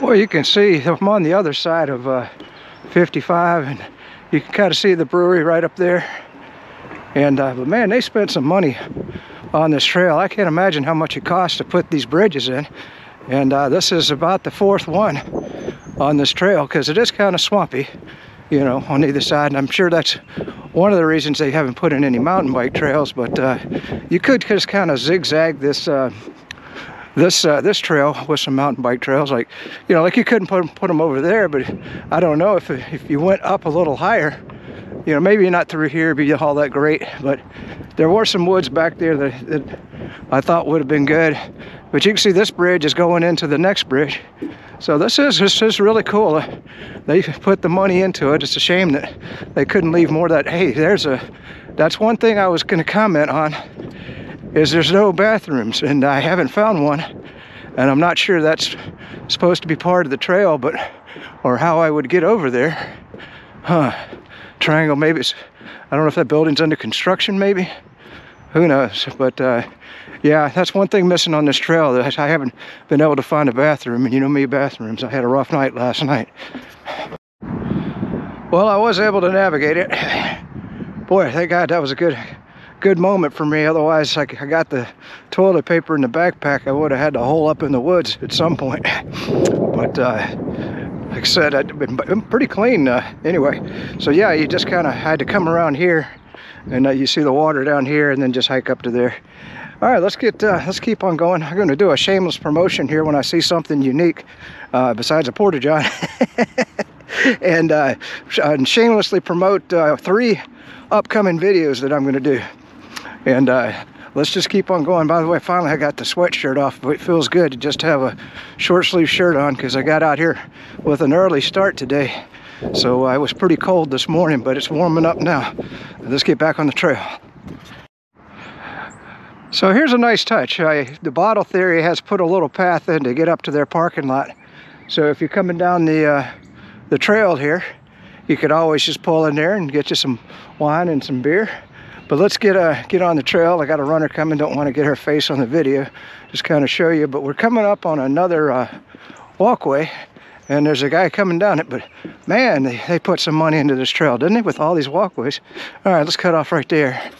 Well, you can see I'm on the other side of 55, and you can kind of see the brewery right up there. And but man, they spent some money on this trail. I can't imagine how much it costs to put these bridges in. And this is about the fourth one on this trail, because it is kind of swampy, you know, on either side. And I'm sure that's one of the reasons they haven't put in any mountain bike trails. But you could just kind of zigzag this this trail with some mountain bike trails, like, you know, like you couldn't put them over there. But I don't know if you went up a little higher, you know, maybe not through here be all that great. But there were some woods back there that I thought would have been good. But you can see this bridge is going into the next bridge. So this is really cool. They put the money into it. It's a shame that they couldn't leave more of that. Hey, that's one thing I was going to comment on, is there's no bathrooms, and I haven't found one, and I'm not sure that's supposed to be part of the trail, but or how I would get over there. Huh. Triangle, maybe it's, I don't know if that building's under construction, maybe. Who knows? But yeah, that's one thing missing on this trail, that I haven't been able to find a bathroom. And you know me, bathrooms. I had a rough night last night. Well, I was able to navigate it. Boy, thank God, that was a good moment for me. Otherwise, I got the toilet paper in the backpack. I would have had to hole up in the woods at some point. But like I said, I've been pretty clean anyway. So yeah, you just kind of had to come around here, and you see the water down here, and then just hike up to there. All right, let's keep on going. I'm going to do a shameless promotion here when I see something unique, besides a porta john, and shamelessly promote 3 upcoming videos that I'm going to do. And let's just keep on going. By the way, finally I got the sweatshirt off, but it feels good to just have a short sleeve shirt on, because I got out here with an early start today. So it was pretty cold this morning, but it's warming up now. Let's get back on the trail. So here's a nice touch. The Bottle Theory has put a little path in to get up to their parking lot. So if you're coming down the trail here, you could always just pull in there and get you some wine and some beer. But let's get on the trail. I got a runner coming. Don't want to get her face on the video. Just kind of show you. But we're coming up on another walkway. And there's a guy coming down it, but man, they put some money into this trail, didn't they, with all these walkways? All right, let's cut off right there.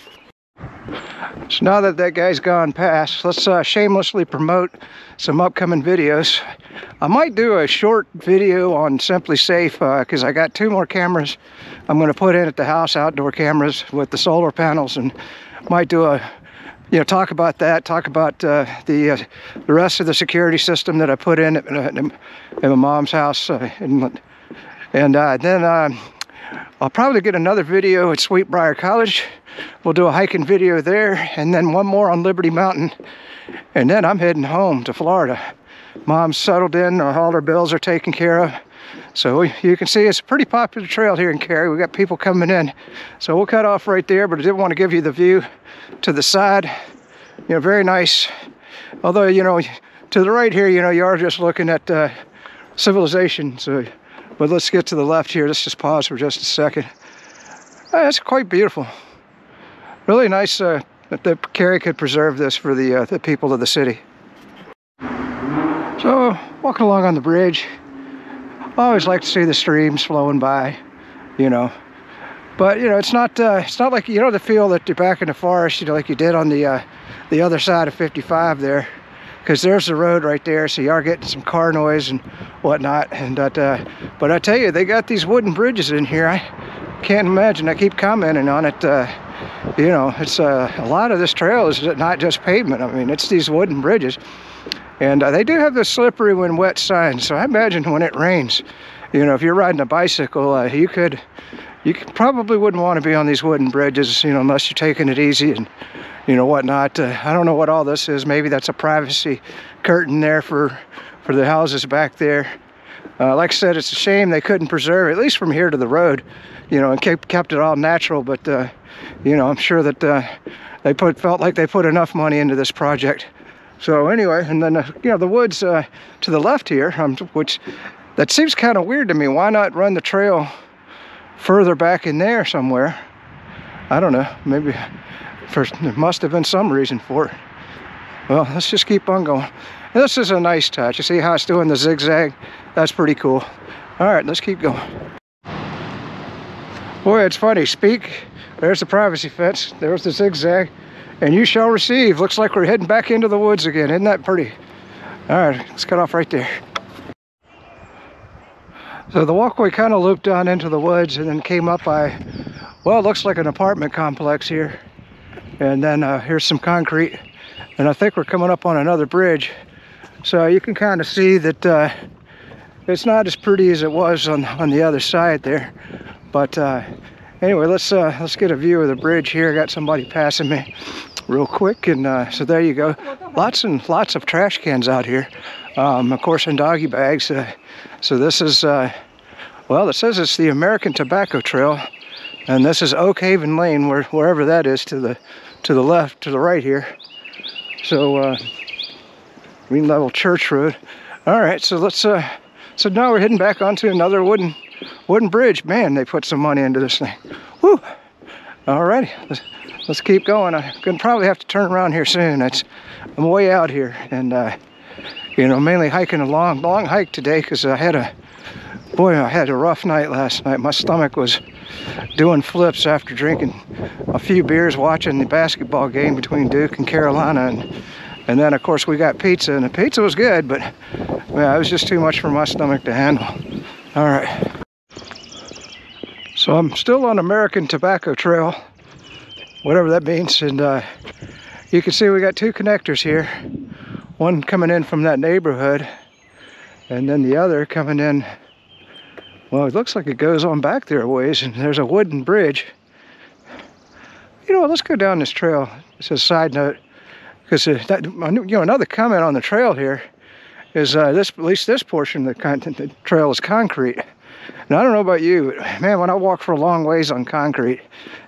So now that that guy's gone past, let's shamelessly promote some upcoming videos. I might do a short video on Simply Safe, because I got 2 more cameras I'm going to put in at the house, outdoor cameras with the solar panels, and might do a, you know, talk about that, talk about the rest of the security system that I put in at my mom's house. And then I'll probably get another video at Sweet Briar College. We'll do a hiking video there, and then one more on Liberty Mountain. And then I'm heading home to Florida. Mom's settled in, all her bills are taken care of. So you can see it's a pretty popular trail here in Cary. We got people coming in. So we'll cut off right there, but I did want to give you the view to the side. You know, very nice. Although, you know, to the right here, you know, you are just looking at civilization. So, but let's get to the left here. Let's just pause for just a second. That's quite beautiful. Really nice that Cary could preserve this for the people of the city. So walking along on the bridge. I always like to see the streams flowing by, you know. But you know, it's not like, you know, the feel that you're back in the forest, you know, like you did on the other side of 55 there, because there's the road right there. So you are getting some car noise and whatnot. And but I tell you, they got these wooden bridges in here. I can't imagine. I keep commenting on it. You know, it's a lot of this trail is not just pavement. I mean, it's these wooden bridges. And they do have the slippery when wet signs, so I imagine when it rains, you know, if you're riding a bicycle, you probably wouldn't want to be on these wooden bridges, you know, unless you're taking it easy and, you know, whatnot. I don't know what all this is. Maybe that's a privacy curtain there for the houses back there. Like I said, it's a shame they couldn't preserve, at least from here to the road, you know, and kept it all natural. But, you know, I'm sure that they felt like they put enough money into this project. So anyway, and then, you know, the woods to the left here, which that seems kind of weird to me. Why not run the trail further back in there somewhere? I don't know. Maybe there must have been some reason for it. Well, let's just keep on going. This is a nice touch. You see how it's doing the zigzag? That's pretty cool. All right, let's keep going. Boy, it's funny. Speak. There's the privacy fence. There's the zigzag. And you shall receive. Looks like we're heading back into the woods again. Isn't that pretty? All right, let's cut off right there. So the walkway kind of looped down into the woods and then came up by, well, it looks like an apartment complex here. And then here's some concrete. And I think we're coming up on another bridge. So you can kind of see that it's not as pretty as it was on the other side there. But anyway, let's get a view of the bridge here. I got somebody passing me real quick. And so there you go. Lots and lots of trash cans out here. Of course, in doggy bags. So this is, well, it says it's the American Tobacco Trail, and this is Oakhaven Lane, wherever that is, to the left, to the right here. So Green Level Church Road. All right, so let's. So now we're heading back onto another wooden bridge. Man, they put some money into this thing. Woo! All righty, let's keep going. I'm gonna probably have to turn around here soon. I'm way out here, and. You know, mainly hiking a long hike today because I had a rough night last night. My stomach was doing flips after drinking a few beers, watching the basketball game between Duke and Carolina, and then of course we got pizza, and the pizza was good, but yeah, it was just too much for my stomach to handle. All right, so I'm still on American Tobacco Trail, whatever that means, and you can see we got two connectors here. One coming in from that neighborhood, and then the other coming in, well, it looks like it goes on back there a ways, and there's a wooden bridge. You know what, let's go down this trail. It's a side note, because another comment on the trail here is at least this portion of the trail is concrete. Now, I don't know about you, but man, when I walk for a long ways on concrete,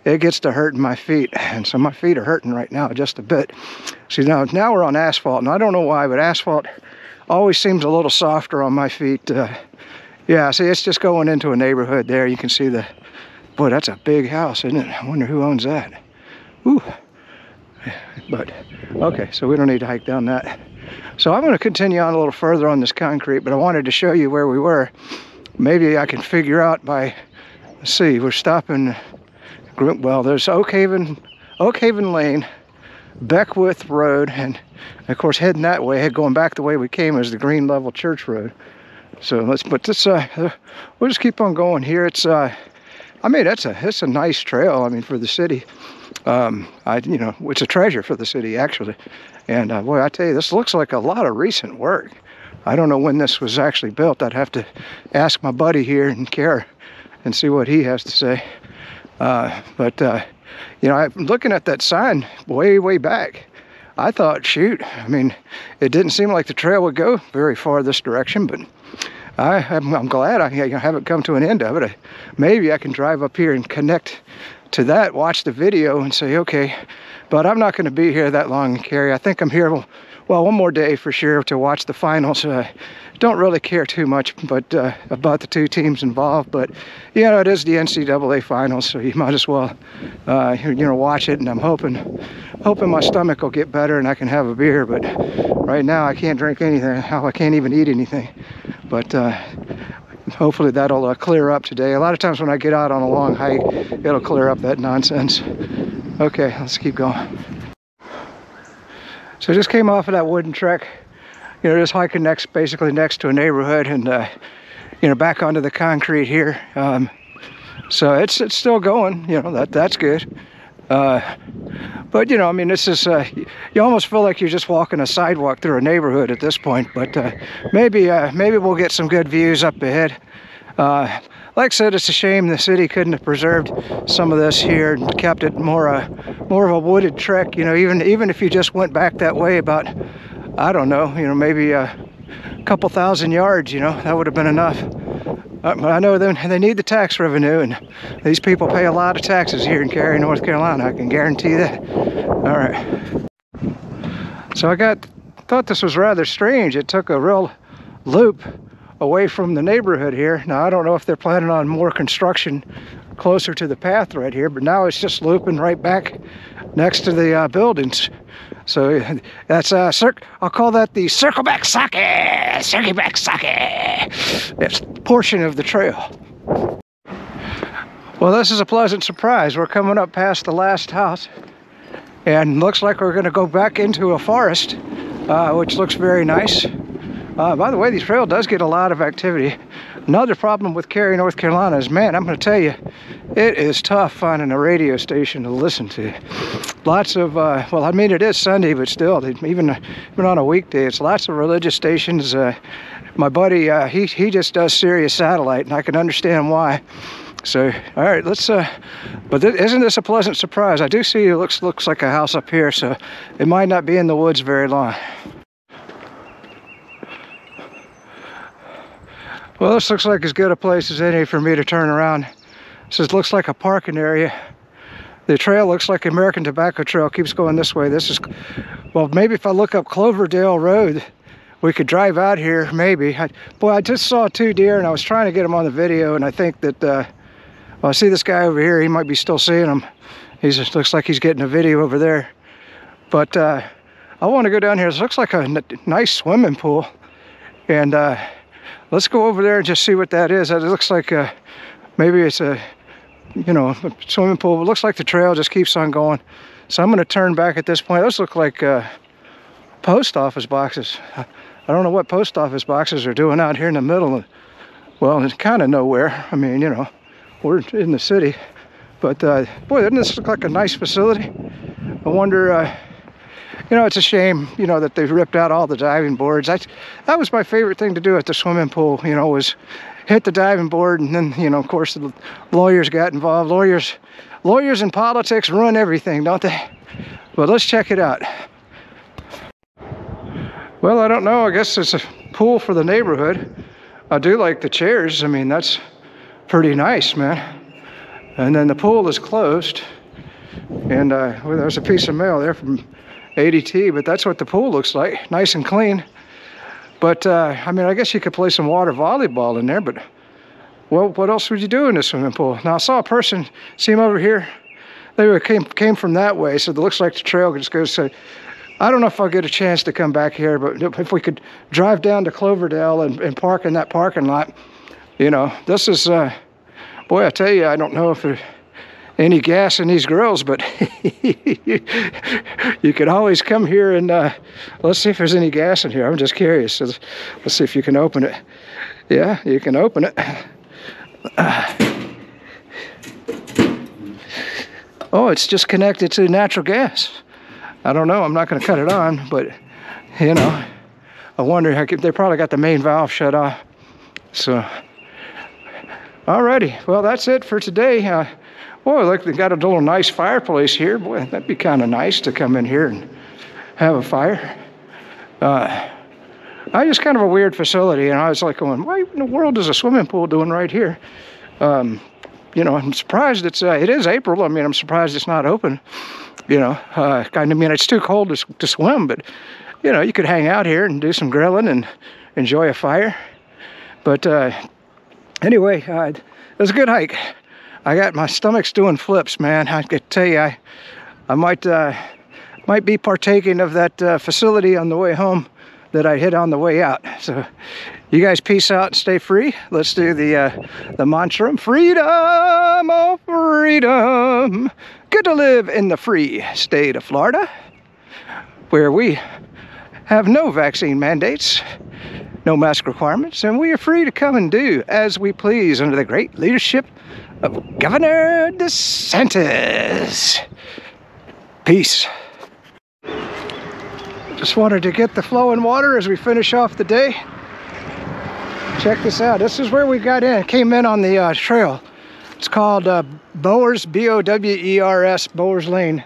it gets to hurting my feet. And so my feet are hurting right now just a bit. See, now we're on asphalt, and I don't know why, but asphalt always seems a little softer on my feet. Yeah, see, it's just going into a neighborhood there. You can see boy, that's a big house, isn't it? I wonder who owns that. Ooh. But, okay, so we don't need to hike down that. So I'm going to continue on a little further on this concrete, but I wanted to show you where we were. Maybe I can figure out by, let's see, we're stopping, well, there's Oakhaven Lane, Beckwith Road, and of course heading that way, going back the way we came is the Green Level Church Road. So let's put this, we'll just keep on going here. It's, I mean, it's a nice trail, I mean, for the city. You know, it's a treasure for the city, actually. And boy, I tell you, this looks like a lot of recent work. I don't know when this was actually built. I'd have to ask my buddy here in Cary and see what he has to say. You know, I'm looking at that sign way back. I thought, shoot, I mean, it didn't seem like the trail would go very far this direction, but I'm glad I haven't come to an end of it. Maybe I can drive up here and connect to that, watch the video and say, okay, but I'm not going to be here that long in Cary. I think I'm here, well, one more day for sure to watch the finals. Don't really care too much about the two teams involved, but you know, it is the NCAA finals, so you might as well you know, watch it. And I'm hoping my stomach will get better and I can have a beer, but right now I can't drink anything. Hell, I can't even eat anything. But hopefully that'll clear up today. A lot of times when I get out on a long hike, it'll clear up that nonsense. Okay, let's keep going. So I just came off of that wooden trek, you know, just hiking basically next to a neighborhood, and you know, back onto the concrete here. So it's still going, you know, that's good. But you know, I mean, this is you almost feel like you're just walking a sidewalk through a neighborhood at this point. But maybe we'll get some good views up ahead. Like I said, it's a shame the city couldn't have preserved some of this here and kept it more of a wooded trek. You know, even if you just went back that way about, I don't know, you know, maybe a couple thousand yards, you know, that would have been enough. But I know they need the tax revenue, and these people pay a lot of taxes here in Cary, North Carolina. I can guarantee that. All right. So I thought this was rather strange. It took a real loop away from the neighborhood here. Now, I don't know if they're planning on more construction closer to the path right here, but now it's just looping right back next to the buildings. So that's I'll call that the circleback sake. That's portion of the trail. Well, this is a pleasant surprise. We're coming up past the last house, and looks like we're going to go back into a forest, which looks very nice. By the way, the trail does get a lot of activity. Another problem with Cary, North Carolina is, man, I'm going to tell you, it is tough finding a radio station to listen to. Lots of, well, I mean, it is Sunday, but still, even on a weekday, it's lots of religious stations. My buddy, he just does Sirius Satellite, and I can understand why. So, all right, let's, but isn't this a pleasant surprise? I do see it looks like a house up here, so it might not be in the woods very long. Well, this looks like as good a place as any for me to turn around. This looks like a parking area. The trail looks like American Tobacco Trail, keeps going this way. This is, well, maybe if I look up Cloverdale Road, we could drive out here, maybe. Boy, I just saw two deer, and I was trying to get them on the video, and I think that, well, I see this guy over here. He might be still seeing them. He just looks like he's getting a video over there. But I want to go down here. This looks like a nice swimming pool. And let's go over there and just see what that is. It looks like maybe it's a, you know, a swimming pool. It looks like the trail just keeps on going. So I'm going to turn back at this point. Those look like post office boxes. I don't know what post office boxes are doing out here in the middle of, well, it's kind of nowhere. I mean, you know, we're in the city. But boy, doesn't this look like a nice facility? I wonder, you know, it's a shame, you know, that they've ripped out all the diving boards. That was my favorite thing to do at the swimming pool, you know, was hit the diving board. And then, you know, of course, the lawyers got involved. Lawyers and politics ruin everything, don't they? But let's check it out. Well, I don't know. I guess it's a pool for the neighborhood. I do like the chairs. I mean, that's pretty nice, man. And then the pool is closed. And well, there's a piece of mail there from ADT, but that's what the pool looks like. Nice and clean. But, I mean, I guess you could play some water volleyball in there, but, well, what else would you do in a swimming pool? Now, I saw a person, see him over here. They came from that way, so it looks like the trail just goes to... I don't know if I'll get a chance to come back here, but if we could drive down to Cloverdale and park in that parking lot, you know, this is, boy, I tell you, I don't know if there's any gas in these grills, but you could always come here and let's see if there's any gas in here. I'm just curious. Let's see if you can open it. Yeah, you can open it. Oh, it's just connected to natural gas. I don't know, I'm not going to cut it on, but, you know, I wonder, they probably got the main valve shut off. So, alrighty, well, that's it for today. Boy, look, they got a little nice fireplace here. Boy, that'd be kind of nice to come in here and have a fire. It's kind of a weird facility, and I was like going, why in the world is a swimming pool doing right here? You know, I'm surprised it is April. I mean, I'm surprised it's not open. You know, I mean, it's too cold to swim, but, you know, you could hang out here and do some grilling and enjoy a fire. But anyway, it was a good hike. I got my stomach's doing flips, man. I could tell you, I might be partaking of that facility on the way home that I hit on the way out. So you guys peace out and stay free. Let's do the mantra. Freedom, oh freedom. Good to live in the free state of Florida, where we have no vaccine mandates, no mask requirements, and we are free to come and do as we please under the great leadership of Governor DeSantis. Peace. Just wanted to get the flowing water as we finish off the day. Check this out. This is where we got in, came in on the trail. It's called Bowers, B-O-W-E-R-S, Bowers Lane.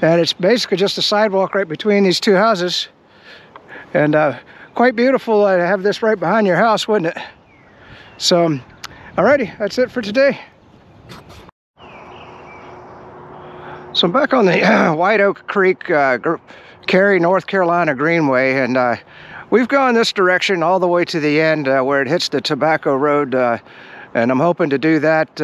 And it's basically just a sidewalk right between these two houses. And quite beautiful to have this right behind your house, wouldn't it? So, alrighty, that's it for today. So I'm back on the White Oak Creek Cary, North Carolina Greenway, and we've gone this direction all the way to the end where it hits the Tobacco Road, and I'm hoping to do that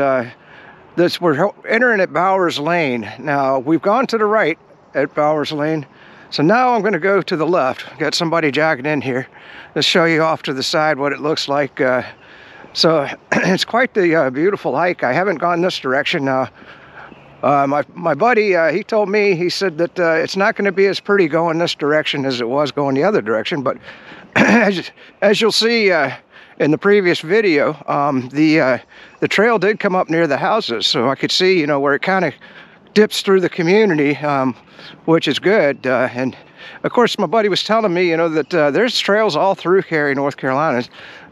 we're entering at Bowers Lane. Now, we've gone to the right at Bowers Lane. So now I'm going to go to the left. Got somebody jogging in here. Let's show you off to the side what it looks like. So it's quite the beautiful hike. I haven't gone this direction. My buddy, he told me, he said that it's not going to be as pretty going this direction as it was going the other direction. But as you'll see in the previous video, the trail did come up near the houses. So I could see, you know, where it kind of dips through the community, which is good. And of course, my buddy was telling me, you know, that there's trails all through Cary, North Carolina.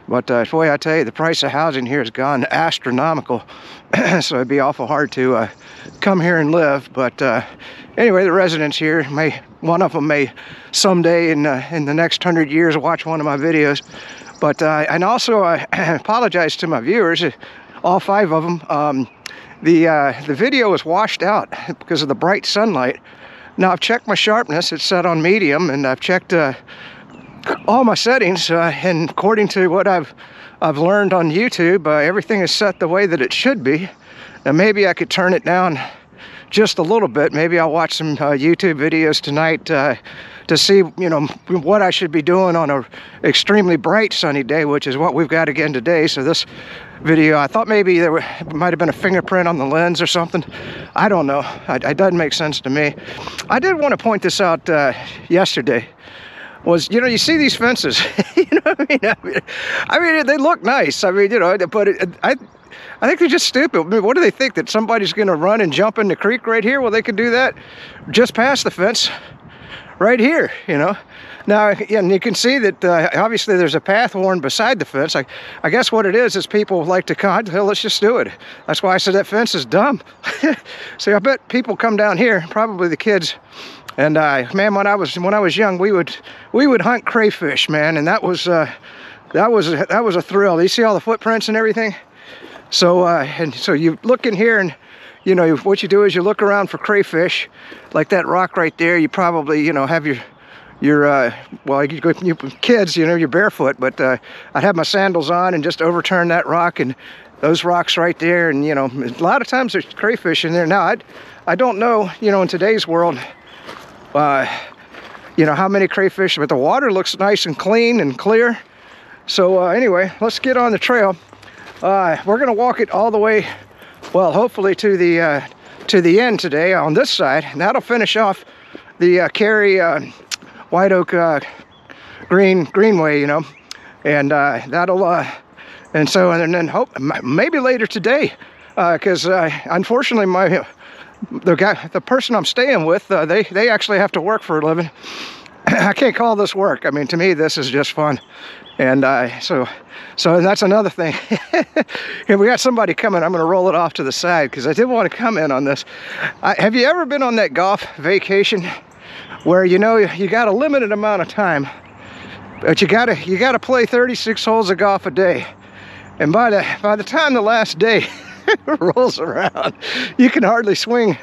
But boy, I tell you, the price of housing here has gone astronomical. So it'd be awful hard to come here and live. But anyway, the residents here, one of them may someday in the next 100 years watch one of my videos. But and also I apologize to my viewers, all five of them. The video was washed out because of the bright sunlight. Now I've checked my sharpness, it's set on medium, and I've checked all my settings, and according to what I've learned on YouTube, everything is set the way that it should be. Now maybe I could turn it down just a little bit. Maybe I'll watch some YouTube videos tonight to see, you know, what I should be doing on a extremely bright sunny day, which is what we've got again today. So this video, I thought maybe there might have been a fingerprint on the lens or something. I don't know. It doesn't make sense to me. I did want to point this out yesterday. Was, you know, you see these fences, you know what I mean? I mean, they look nice. I mean, you know, but I think they're just stupid. I mean, what do they think, that somebody's going to run and jump in the creek right here? Well, they could do that just past the fence right here, you know? Now, and you can see that obviously there's a path worn beside the fence. I guess what it is people like to come, hell, let's just do it. That's why I said that fence is dumb. So I bet people come down here, probably the kids. And man, when I was young, we would hunt crayfish, man, and that was a thrill. You see all the footprints and everything. So and so you look in here, and you know what you do is you look around for crayfish, like that rock right there. You probably, you know, have well, you kids, you know, you're barefoot, but I'd have my sandals on and just overturn that rock and those rocks right there, and you know, a lot of times there's crayfish in there. Now I don't know, you know, in today's world, you know, how many crayfish, but the water looks nice and clean and clear. So anyway, let's get on the trail. We're gonna walk it all the way, well, hopefully to the end today on this side, and that'll finish off the Cary White Oak Greenway, you know, and that'll and so, and then hope maybe later today, because unfortunately the person I'm staying with, they actually have to work for a living. I can't call this work. I mean, to me, this is just fun. And so that's another thing. If we got somebody coming, I'm going to roll it off to the side because I did want to comment on this. Have you ever been on that golf vacation where, you know, you got a limited amount of time, but you got to play 36 holes of golf a day, and by the time the last day rolls around, you can hardly swing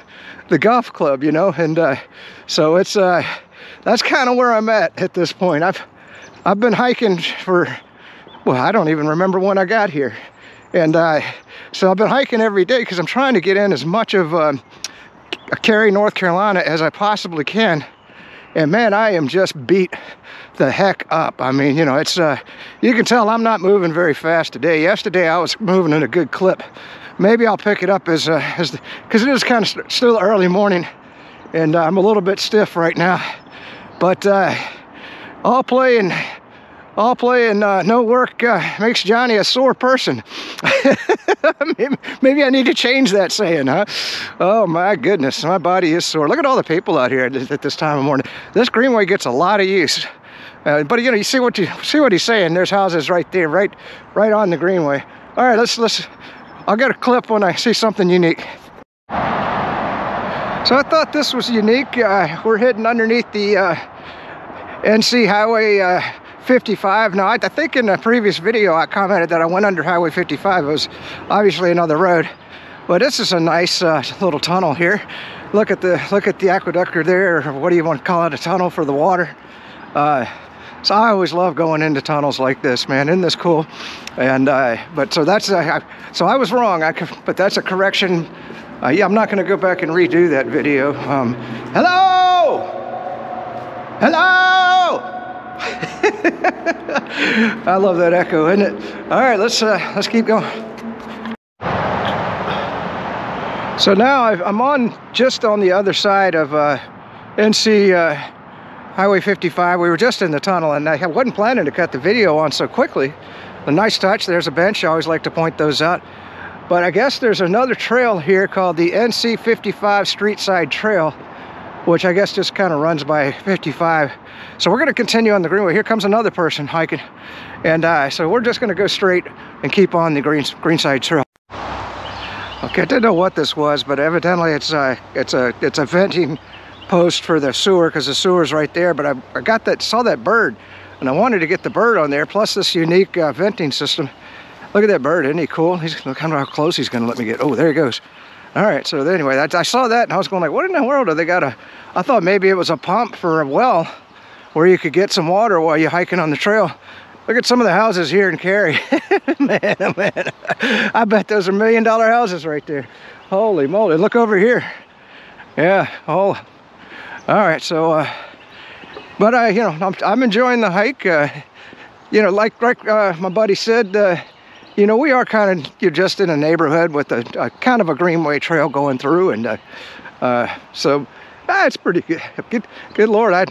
the golf club, you know? And so it's that's kind of where I'm at this point. I've been hiking for, well, I don't even remember when I got here. And so I've been hiking every day because I'm trying to get in as much of Cary, North Carolina as I possibly can. And man, I am just beat the heck up. I mean, you know, it's you can tell I'm not moving very fast today. Yesterday I was moving in a good clip. Maybe I'll pick it up because it is kind of still early morning, and I'm a little bit stiff right now. But all play and no work makes Johnny a sore person. Maybe I need to change that saying, huh? Oh my goodness, my body is sore. Look at all the people out here at this time of morning. This greenway gets a lot of use. But you know, you see what he's saying. There's houses right there, right on the greenway. All right, let's. I'll get a clip when I see something unique. So I thought this was unique. We're heading underneath the NC Highway 55. Now, I think in a previous video I commented that I went under Highway 55. It was obviously another road, but this is a nice little tunnel here. Look at the aqueduct there, or what do you want to call it, a tunnel for the water. So I always love going into tunnels like this, man. Isn't this cool? And so I was wrong, but that's a correction. Yeah, I'm not gonna go back and redo that video. Hello! Hello! I love that echo, isn't it? All right, let's keep going. So now I'm on just on the other side of NC Highway 55. We were just in the tunnel, and I wasn't planning to cut the video on so quickly. A nice touch. There's a bench. I always like to point those out. But I guess there's another trail here called the NC 55 Streetside Trail, which I guess just kind of runs by 55. So we're going to continue on the greenway. Here comes another person hiking, and so we're just going to go straight and keep on the greenside trail. Okay, I didn't know what this was, but evidently it's a venting post for the sewer, because the sewer's right there. But I got that, saw that bird, and I wanted to get the bird on there. Plus this unique venting system. Look at that bird, isn't he cool? He's, look how close he's going to let me get. Oh, there he goes. All right, so anyway, I saw that and I was going like, what in the world are they got a, I thought maybe it was a pump for a well where you could get some water while you're hiking on the trail. Look at some of the houses here in Cary. Man, oh man, I bet those are $1 million houses right there. Holy moly, look over here. Yeah, oh, all right, so, but you know, I'm enjoying the hike. You know, like my buddy said, you know, we are kind of, you're just in a neighborhood with a kind of a greenway trail going through, and so it's pretty good. Good Lord, I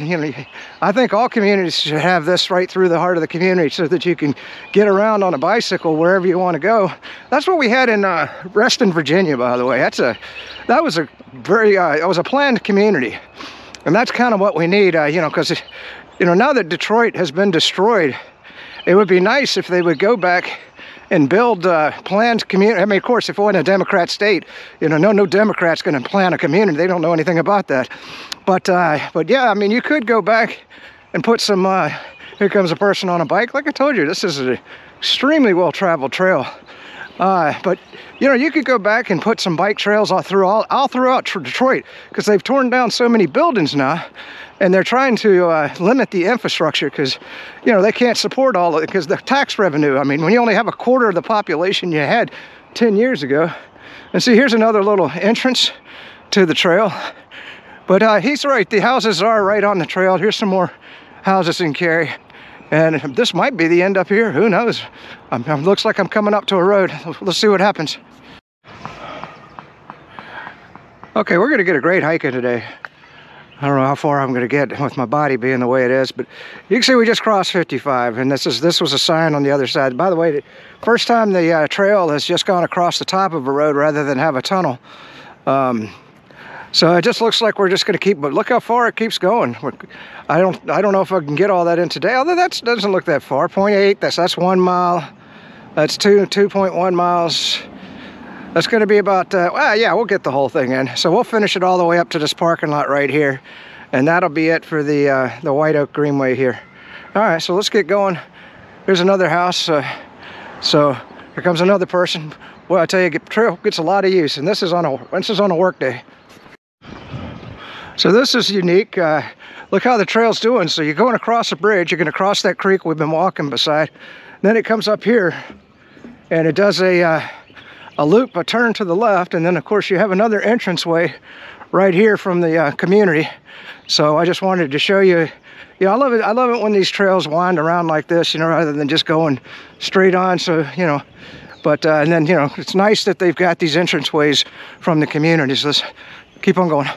think all communities should have this right through the heart of the community so that you can get around on a bicycle wherever you want to go. That's what we had in Reston, Virginia, by the way. That was a planned community, and that's kind of what we need, you know, because, you know, now that Detroit has been destroyed, it would be nice if they would go back and build planned community. I mean, of course, if we're in a Democrat state, you know, no Democrat's going to plan a community. They don't know anything about that. But yeah, I mean, you could go back and put some, here comes a person on a bike. Like I told you, this is an extremely well-traveled trail. But, you know, you could go back and put some bike trails all throughout Detroit, because they've torn down so many buildings now, and they're trying to limit the infrastructure, because, you know, they can't support all of it, because the tax revenue, I mean, when you only have a quarter of the population you had 10 years ago. And see, here's another little entrance to the trail. But he's right, the houses are right on the trail. Here's some more houses in Cary. And this might be the end up here. Who knows? Looks like I'm coming up to a road. Let's see what happens. Okay, we're going to get a great hike in today. I don't know how far I'm going to get with my body being the way it is, but you can see we just crossed 55, and this was a sign on the other side. By the way, the first time the trail has just gone across the top of a road rather than have a tunnel. So it just looks like we're just going to keep, but look how far it keeps going. I don't know if I can get all that in today, although that doesn't look that far. 0.8, that's 1 mile. That's 2.1 miles. That's going to be about, well, yeah, we'll get the whole thing in. So we'll finish it all the way up to this parking lot right here. And that'll be it for the White Oak Greenway here. All right, so let's get going. Here's another house. So here comes another person. Well, I tell you, the trail gets a lot of use, and this is on a work day. So this is unique. Look how the trail's doing. So you're going across a bridge. You're going to cross that creek we've been walking beside. Then it comes up here, and it does a loop, a turn to the left, and then of course you have another entranceway right here from the community. So I just wanted to show you. Yeah, I love it when these trails wind around like this, you know, rather than just going straight on. So, you know, but and then, you know, it's nice that they've got these entranceways from the communities. Let's keep on going.